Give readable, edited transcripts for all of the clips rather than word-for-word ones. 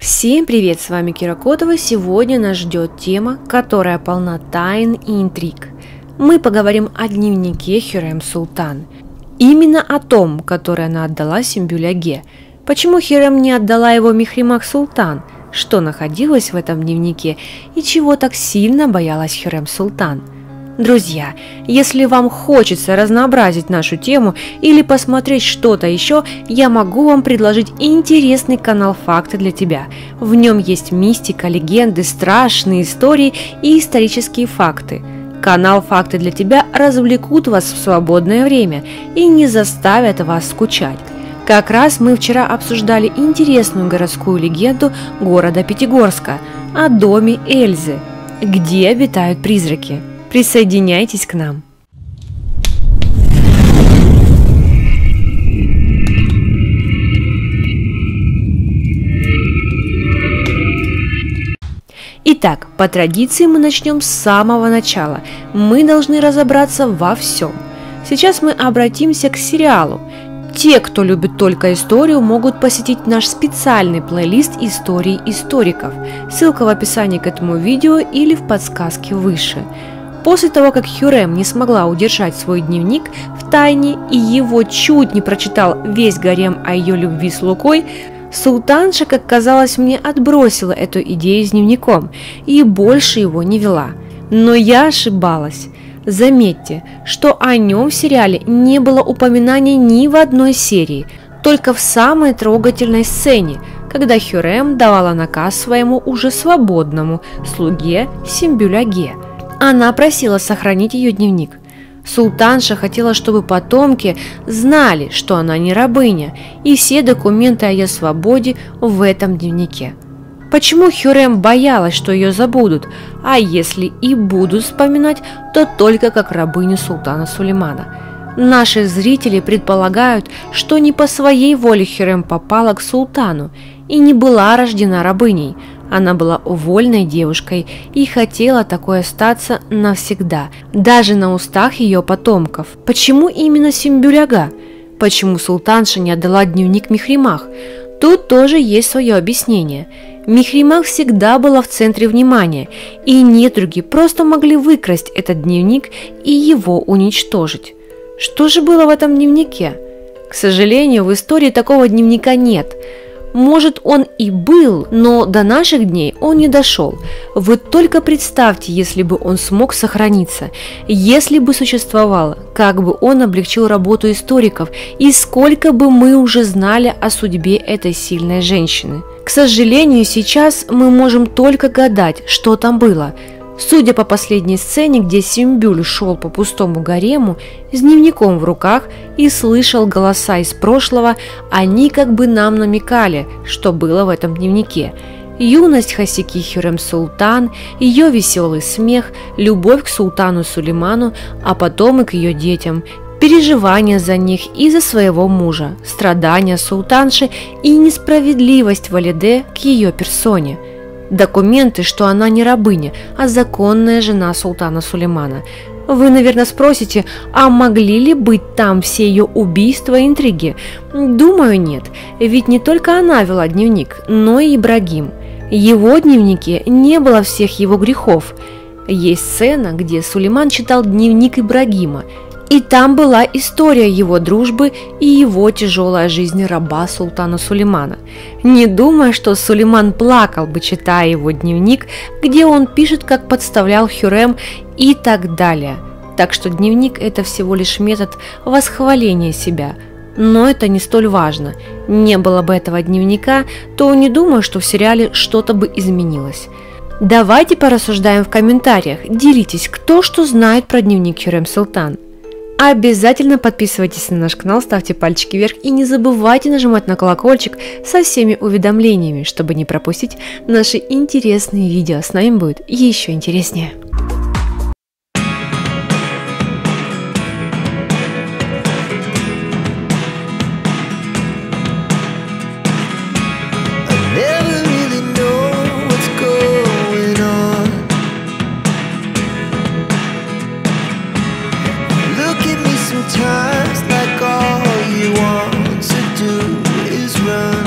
Всем привет, с вами Кира Котова. Сегодня нас ждет тема, которая полна тайн и интриг. Мы поговорим о дневнике Хюррем Султан. Именно о том, который она отдала Сюмбюль-аге. Почему Хюррем не отдала его Михримах Султан? Что находилось в этом дневнике и чего так сильно боялась Хюррем Султан? Друзья, если вам хочется разнообразить нашу тему или посмотреть что-то еще, я могу вам предложить интересный канал «Факты для тебя». В нем есть мистика, легенды, страшные истории и исторические факты. Канал «Факты для тебя» развлекут вас в свободное время и не заставят вас скучать. Как раз мы вчера обсуждали интересную городскую легенду города Пятигорска о доме Эльзы, где обитают призраки. Присоединяйтесь к нам. Итак, по традиции мы начнем с самого начала. Мы должны разобраться во всем. Сейчас мы обратимся к сериалу. Те, кто любит только историю, могут посетить наш специальный плейлист историй историков. Ссылка в описании к этому видео или в подсказке выше. После того, как Хюррем не смогла удержать свой дневник в тайне и его чуть не прочитал весь гарем о ее любви с Лукой, султанша, как казалось мне, отбросила эту идею с дневником и больше его не вела. Но я ошибалась. Заметьте, что о нем в сериале не было упоминаний ни в одной серии, только в самой трогательной сцене, когда Хюррем давала наказ своему уже свободному слуге Сюмбюль-аге. Она просила сохранить ее дневник. Султанша хотела, чтобы потомки знали, что она не рабыня, и все документы о ее свободе в этом дневнике. Почему Хюррем боялась, что ее забудут, а если и будут вспоминать, то только как рабыню султана Сулеймана? Наши зрители предполагают, что не по своей воле Хюррем попала к султану и не была рождена рабыней. Она была вольной девушкой и хотела такой остаться навсегда, даже на устах ее потомков. Почему именно Сюмбюль-ага? Почему султанша не отдала дневник Михримах? Тут тоже есть свое объяснение. Михримах всегда была в центре внимания, и недруги просто могли выкрасть этот дневник и его уничтожить. Что же было в этом дневнике? К сожалению, в истории такого дневника нет. Может, он и был, но до наших дней он не дошел. Вы только представьте, если бы он смог сохраниться, если бы существовал, как бы он облегчил работу историков и сколько бы мы уже знали о судьбе этой сильной женщины. К сожалению, сейчас мы можем только гадать, что там было. Судя по последней сцене, где Сюмбюль шел по пустому гарему с дневником в руках и слышал голоса из прошлого, они как бы нам намекали, что было в этом дневнике. Юность Хасики Хюррем Султан, ее веселый смех, любовь к султану Сулейману, а потом и к ее детям, переживания за них и за своего мужа, страдания султанши и несправедливость Валиде к ее персоне. Документы, что она не рабыня, а законная жена султана Сулеймана. Вы, наверное, спросите, а могли ли быть там все ее убийства и интриги? Думаю, нет, ведь не только она вела дневник, но и Ибрагим. В его дневнике не было всех его грехов. Есть сцена, где Сулейман читал дневник Ибрагима, и там была история его дружбы и его тяжелая жизнь раба султана Сулеймана. Не думая, что Сулейман плакал бы, читая его дневник, где он пишет, как подставлял Хюррем и так далее. Так что дневник – это всего лишь метод восхваления себя. Но это не столь важно. Не было бы этого дневника, то не думаю, что в сериале что-то бы изменилось. Давайте порассуждаем в комментариях. Делитесь, кто что знает про дневник Хюррем Султан. Обязательно подписывайтесь на наш канал, ставьте пальчики вверх и не забывайте нажимать на колокольчик со всеми уведомлениями, чтобы не пропустить наши интересные видео. С нами будет еще интереснее. Sometimes, like all you want to do is run.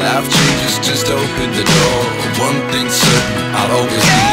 Life changes, just open the door. One thing's certain, I'll always be